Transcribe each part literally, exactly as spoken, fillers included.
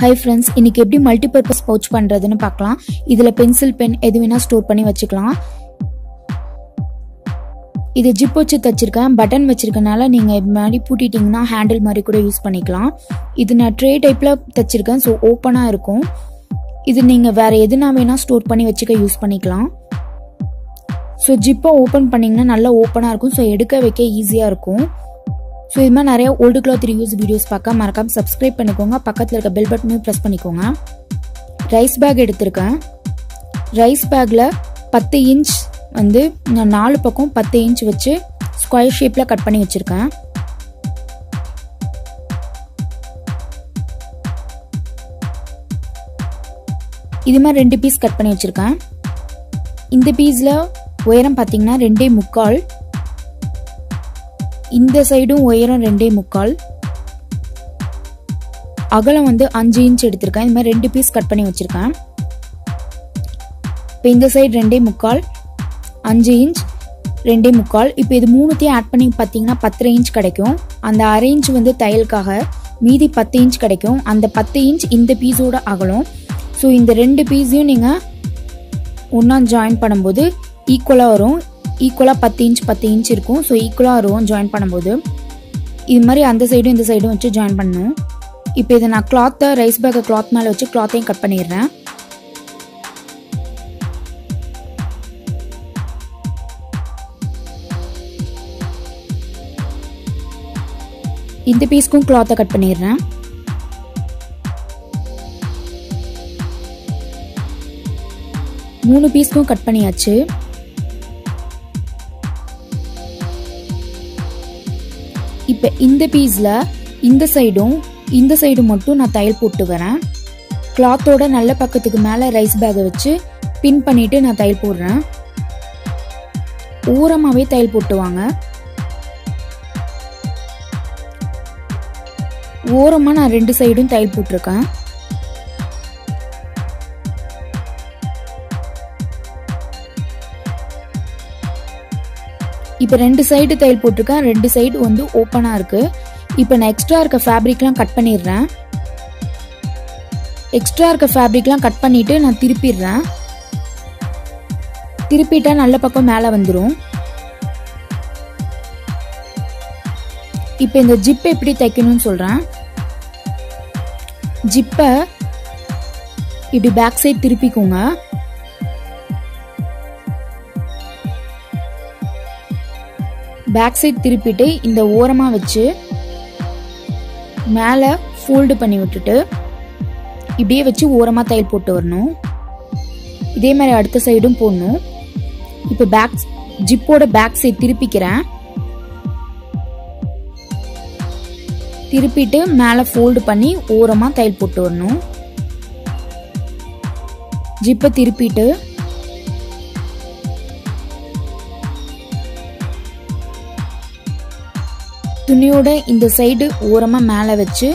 Hi friends, இன்னைக்கு எப்படி multi purpose pouch பண்றதுன்னு பார்க்கலாம். இதுல பென்சில் பென் எதுவேனா ஸ்டோர் பண்ணி வச்சுக்கலாம். இது ஜிப் வச்சு தச்சிருக்கேன், பட்டன் வச்சிருக்கனால நீங்க இப்படி பூட்டிட்டீங்கன்னா ஹேண்டில் மாதிரி கூட யூஸ் பண்ணிக்கலாம். இது நான் ட்ரே டைப்ல தச்சிருக்கேன், சோ ஓபனா இருக்கும். இது நீங்க வேற எதுனா வேணா ஸ்டோர் பண்ணி வச்சுக்க யூஸ் பண்ணிக்கலாம். சோ ஜிப்பை ஓபன் பண்ணீங்கன்னா நல்லா ஓபனா இருக்கும், சோ எடுக்க வைக்க ஈஸியா இருக்கும். So, if you want to old cloth reviews videos, please subscribe and press the bell button. Press rice bag. Rice bag is ten inch and ten inch square shape. This is two piece cut. This piece is two. இந்த சைடும் உயரம் two point five அகலம் வந்து five inch எடுத்துர்க்கேன். இந்த மாதிரி ரெண்டு piece cut பண்ணி வச்சிருக்கேன். இப்போ இந்த side two point five five inch two point five. இப்போ இது மூணுத்தையும் ஆட் பண்ணி பாத்தீங்கன்னா ten inch கிடைக்கும். அந்த அரை inch வந்து தையலுக்காக, மீதி ten inch கிடைக்கும். அந்த ten inch இந்த பீஸோட அகலம். சோ இந்த ரெண்டு பீஸையும் நீங்க ஒண்ணா ஜாயின் பண்ணும்போது ஈக்குவலா வரும். Equal ten inch ten inch இருக்கும். So equal row join பண்ணும்போது இது மாதிரி அந்த சைடும் இந்த சைடும் வச்சு ஜாயின் பண்ணனும். இப்போ இத நான் cloth rice bag cloth மேல வச்சு cloth-ஐயும் கட் பண்ணிறேன். இந்த பீஸ்க்கும் cloth-ஐ கட் பண்ணிறேன். மூணு பீஸ்க்கும் கட் பண்ணியாச்சு. இப்போ இந்த பீஸ்ல இந்த சைடும் இந்த சைடும் மட்டும் நான் தையல் போட்டு வரேன். கிளாத்தோட நல்ல பக்கத்துக்கு மேல ரைஸ் பேக் வச்சு பின் பண்ணிட்டு நான் தையல் போடுறேன். ஊரமாவே தையல் போட்டுவாங்க. ஊரமா நான் ரெண்டு சைடும் தையல் போட்டுருக்கேன். இப்போ ரெண்டு சைடு தையல் போட்டுர்க்கேன், ரெண்டு சைடு வந்து ஓபனா இருக்கு. இப்போ நான் எக்ஸ்ட்ரா இருக்க ஃபேப்ரிக்லாம் கட் பண்ணிறேன். எக்ஸ்ட்ரா இருக்க ஃபேப்ரிக்லாம் கட் பண்ணிட்டு நான் திருப்பிறேன். திருப்பிட்டா நல்ல பக்கம் மேலே வந்துரும். இப்போ இந்த ஜிப் எப்படி தைக்கணும்னு சொல்றேன். ஜிப்ப இப்படி பேக் சைடு திருப்பிக்குங்க. பேக் சைடு திருப்பிட்டு இந்த ஓரமா வச்சு மேலே ஃபோல்டு பண்ணி விட்டுட்டு இப்படியே வச்சு ஓரமா தையல் போட்டு வரணும். இதே மாதிரி அடுத்த சைடும் போடணும். இப்போ பேக் ஜிப்போட பேக் சைடு திருப்பிக்கிறேன். திருப்பிட்டு மேலே ஃபோல்டு பண்ணி ஓரமா தையல் போட்டு வரணும். ஜிப்பை திருப்பிட்டு துணியோட இந்த சைடு ஓரமா மேலே வச்சு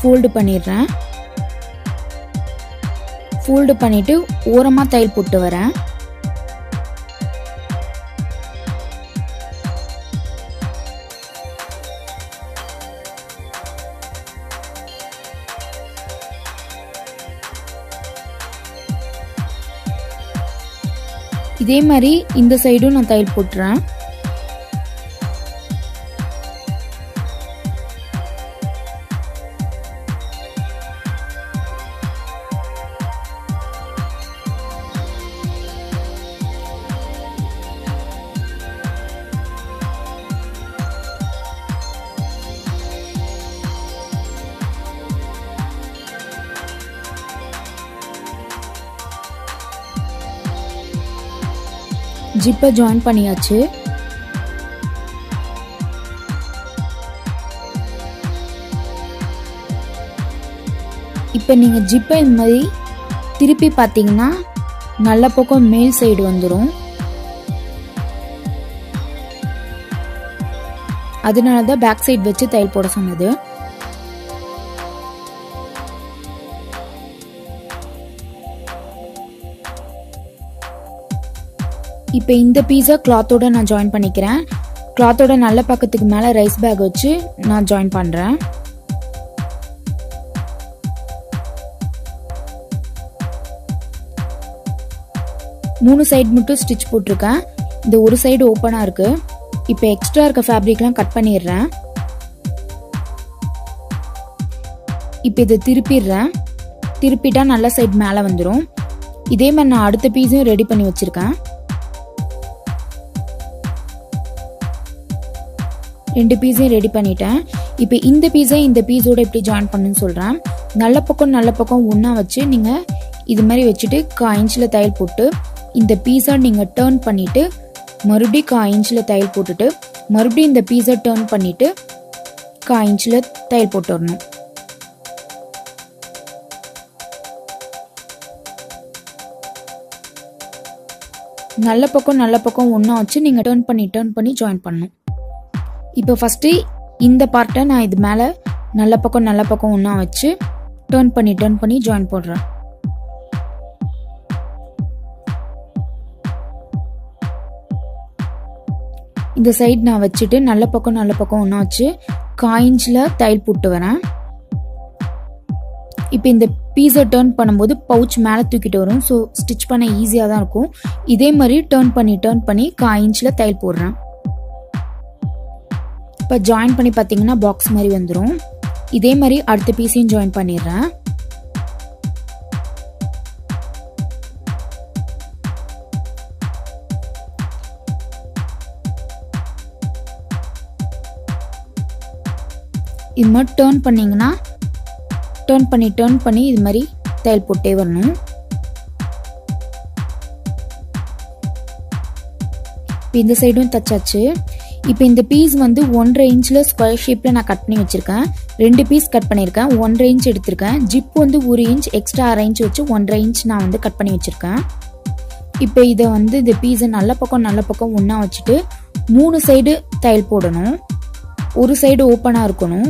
ஃபோல்டு பண்ணிடுறேன். ஃபோல்டு பண்ணிட்டு ஓரமா தையல் போட்டு வரேன். இதே மாதிரி இந்த சைடும் நான் தையல் போட்டுறேன். ஜிப்பை ஜாயின் பண்ணியாச்சு. இப்போ நீங்கள் ஜிப்பை இந்த மாதிரி திருப்பி பார்த்தீங்கன்னா நல்ல பக்கம் மேல் சைடு வந்துடும். அதனால தான் பேக் சைடு வச்சு தையல் போட சொன்னது. இப்போ இந்த பீஸை கிளாத்தோட நான் ஜாயின் பண்ணிக்கிறேன். கிளாத்தோட நல்ல பக்கத்துக்கு மேலே ரைஸ் பேக் வச்சு நான் ஜாயின் பண்ணுறேன். மூணு சைடு மட்டும் ஸ்டிச் போட்டுருக்கேன். இந்த ஒரு சைடு ஓப்பனாக இருக்கு. இப்போ எக்ஸ்ட்ரா இருக்க ஃபேப்ரிக்லாம் கட் பண்ணிடுறேன். இப்போ இதை திருப்பிடுறேன். திருப்பிட்டா நல்ல சைடு மேலே வந்துடும். இதே மாதிரி நான் அடுத்த பீஸும் ரெடி பண்ணி வச்சிருக்கேன். ரெண்டு பீஸையும் ரெடி பண்ணிட்டேன். இப்போ இந்த பீஸை இந்த பீஸோட எப்படி ஜாயின் பண்ணுன்னு சொல்கிறேன். நல்ல பக்கம் நல்ல பக்கம் ஒன்றா வச்சு நீங்கள் இது மாதிரி வச்சுட்டு கா இன்ச்சில் தையல் போட்டு இந்த பீஸை நீங்கள் டேர்ன் பண்ணிவிட்டு மறுபடியும் கா இன்ச்சில் தையல் போட்டுட்டு மறுபடியும் இந்த பீஸை டேர்ன் பண்ணிவிட்டு கா இன்ச்சில் தையல் போட்டு வரணும். நல்ல பக்கம் நல்ல பக்கம் ஒன்றா வச்சு நீங்கள் டேர்ன் பண்ணி டேர்ன் பண்ணி ஜாயின் பண்ணணும். இப்போ ஃபஸ்ட்டு இந்த பார்ட்டை நான் இது மேலே நல்ல பக்கம் நல்ல பக்கம் ஒன்றா வச்சு டேர்ன் பண்ணி டேர்ன் பண்ணி ஜாயின் போடுறேன். இந்த சைடு நான் வச்சுட்டு நல்ல பக்கம் நல்ல பக்கம் ஒன்றா வச்சு காயின்ஸில் தையல் போட்டு வரேன். இப்போ இந்த பீஸை டேர்ன் பண்ணும்போது பவுச் மேலே தூக்கிட்டு வரும். ஸோ ஸ்டிச் பண்ண ஈஸியாக தான் இருக்கும். இதே மாதிரி டேர்ன் பண்ணி டேர்ன் பண்ணி கா இன்ச்சில் தையல் போடுறேன். இப்போ ஜாயின் பண்ணி பார்த்தீங்கன்னா பாக்ஸ் மாதிரி வந்துடும். இதே மாதிரி அடுத்த பீஸையும் ஜாயின் பண்ணிடுறேன். இது மாதிரி டேர்ன் பண்ணிங்கன்னா டர்ன் பண்ணி டர்ன் பண்ணி இது மாதிரி தையல் போட்டே வரணும். இப்போ இந்த சைடும் தச்சாச்சு. இப்போ இந்த பீஸ் வந்து ஒன்றரை இன்ச்சில் ஸ்கொயர் ஷேப்பில் நான் கட் பண்ணி வச்சுருக்கேன். ரெண்டு பீஸ் கட் பண்ணியிருக்கேன். ஒன்றரை இன்ச் எடுத்திருக்கேன். ஜிப் வந்து ஒரு இன்ச் எக்ஸ்ட்ரா அரை இன்ச் வச்சு ஒன்றரை இன்ச் நான் வந்து கட் பண்ணி வச்சுருக்கேன். இப்போ இதை வந்து இந்த பீஸை நல்ல பக்கம் நல்ல பக்கம் ஒன்றா வச்சுட்டு மூணு சைடு தையல் போடணும். ஒரு சைடு ஓப்பனாக இருக்கணும்.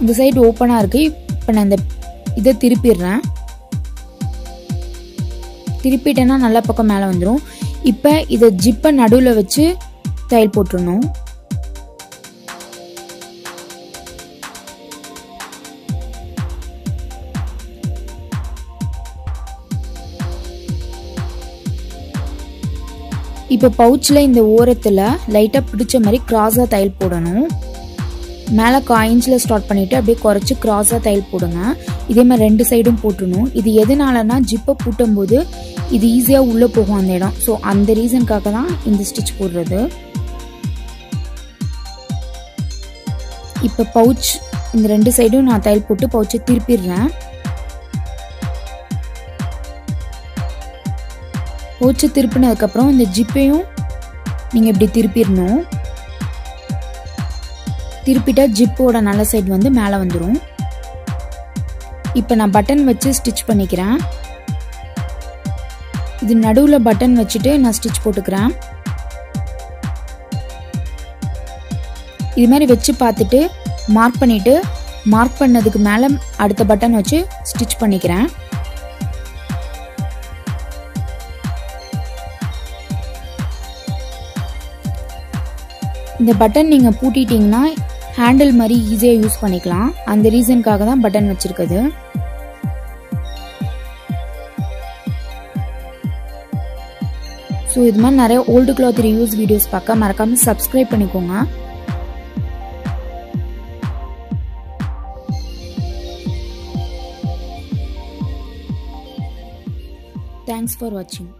இந்த சைடு ஓப்பனாக இருக்குது. இப்போ நான் இந்த இதை திருப்பிடுறேன். திருப்பிட்டேன்னா நல்ல பக்கம் மேலே வந்துடும். இப்போ இதை ஜிப்பை நடுவில் வச்சு தையல் போட்டுடணும். இப்போ பவுச்சில் இந்த ஓரத்தில் லைட்டாக பிடிச்ச மாதிரி கிராஸாக தையல் போடணும். மேலே காயின்ஸில் ஸ்டார்ட் பண்ணிவிட்டு அப்படியே குறைச்சி க்ராஸாக தையல் போடுங்க. இதே மாதிரி ரெண்டு சைடும் போட்டுடணும். இது எதனாலன்னா ஜிப்பை பூட்டும் போது இது ஈஸியாக உள்ளே போகும் அந்த இடம். ஸோ அந்த ரீசனுக்காக தான் இந்த ஸ்டிச் போடுறது. இப்போ பவுச் இந்த ரெண்டு சைடும் நான் தையல் போட்டு பவுச்சை திருப்பிடுறேன். பவுச்சை திருப்பினதுக்கப்புறம் இந்த ஜிப்பையும் நீங்கள் இப்படி திருப்பிடணும். திருப்பிட்டா ஜிப்போட நல்ல சைடு வந்து மேலே வந்துடும். இப்போ நான் பட்டன் வச்சு ஸ்டிச் பண்ணிக்கிறேன். இது நடுவில் பட்டன் வச்சுட்டு நான் ஸ்டிச் போட்டுக்கிறேன். இது மாதிரி வச்சு பார்த்துட்டு மார்க் பண்ணிவிட்டு மார்க் பண்ணதுக்கு மேலே அடுத்த பட்டன் வச்சு ஸ்டிச் பண்ணிக்கிறேன். இந்த பட்டன் நீங்கள் பூட்டிட்டிங்கன்னா ஹேண்டில் மாதிரி ஈஸியாக யூஸ் பண்ணிக்கலாம். அந்த ரீசனுக்காக தான் பட்டன் வச்சுருக்குது. ஸோ இது மாதிரி நிறைய ஓல்டு கிளாத் ரியூஸ் வீடியோஸ் பார்க்க மறக்காமல் சப்ஸ்கிரைப் பண்ணிக்கோங்க. தேங்க்ஸ் ஃபார் வாட்சிங்.